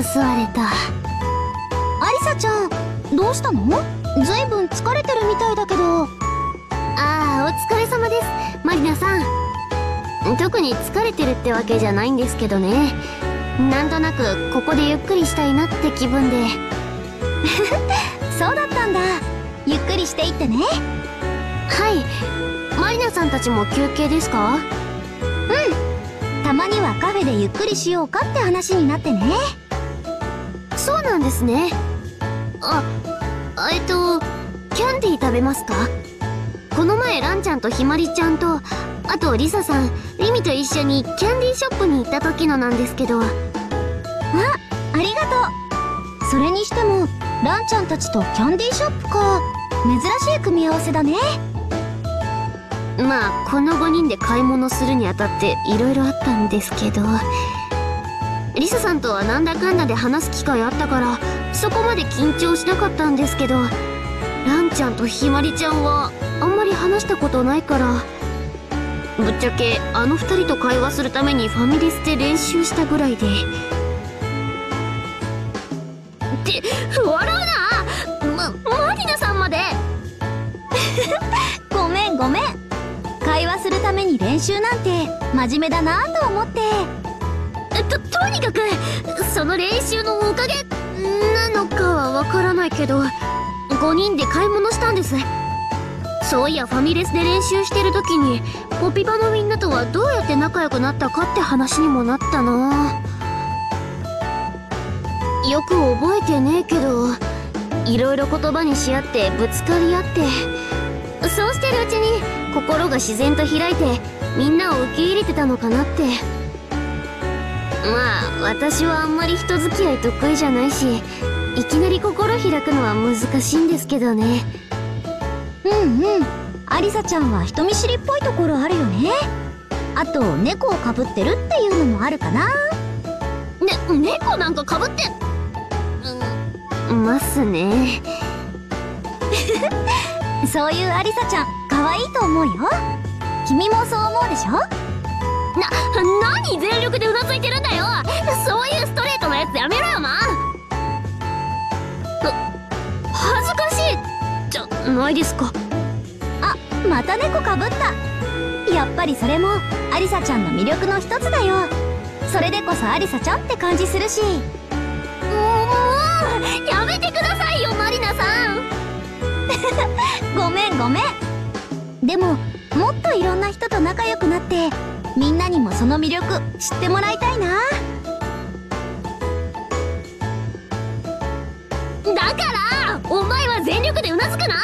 く吸われた。アリサちゃん、どうしたの？ずいぶん疲れてるみたいだけど。ああ、お疲れ様です、マリナさん。特に疲れてるってわけじゃないんですけどね。なんとなくここでゆっくりしたいなって気分で。そうだったんだ。ゆっくりしていってね。はい。マリナさんたちも休憩ですか？うん。たまにはカフェでゆっくりしようかって話になってね。そうなんですね。あ、キャンディー食べますか？この前ランちゃんとひまりちゃんと、あとリサさん、リミと一緒にキャンディーショップに行った時のなんですけど。あ、ありがとう。それにしてもランちゃんたちとキャンディーショップか。珍しい組み合わせだね。まあこの5人で買い物するにあたって色々あったんですけど、リサさんとはなんだかんだで話す機会あったからそこまで緊張しなかったんですけど、ランちゃんとひまりちゃんはあんまり話したことないから、ぶっちゃけあの2人と会話するためにファミレスで練習したぐらいで。って笑うな、マリナさんまで。ごめんごめん。会話するために練習なんて真面目だなと思って。とにかくその練習のおかげなのかはわからないけど、5人で買い物したんです。そういやファミレスで練習してる時にポピバのみんなとはどうやって仲良くなったかって話にもなったな。よく覚えてねえけど、いろいろ言葉にし合ってぶつかり合って、そうしてるうちに心が自然と開いてみんなを受け入れてたのかなって。まあ私はあんまり人付き合い得意じゃないし、いきなり心開くのは難しいんですけどね。うんうん、アリサちゃんは人見知りっぽいところあるよね。あと猫をかぶってるっていうのもあるかな。猫なんかかぶってますね。そういうアリサちゃん可愛いと思うよ。君もそう思うでしょ？何全力でうなずいてるんだよ。そういうストレートなやつやめろよ。恥ずかしいじゃないですか。あ、また猫かぶった。やっぱりそれもアリサちゃんの魅力の一つだよ。それでこそアリサちゃんって感じするし。もうやめてくださいよマリナさん。ごめんごめん。でももっといろんな人と仲良くなってみんなにもその魅力知ってもらいたいな。だからお前は全力でうなずくな。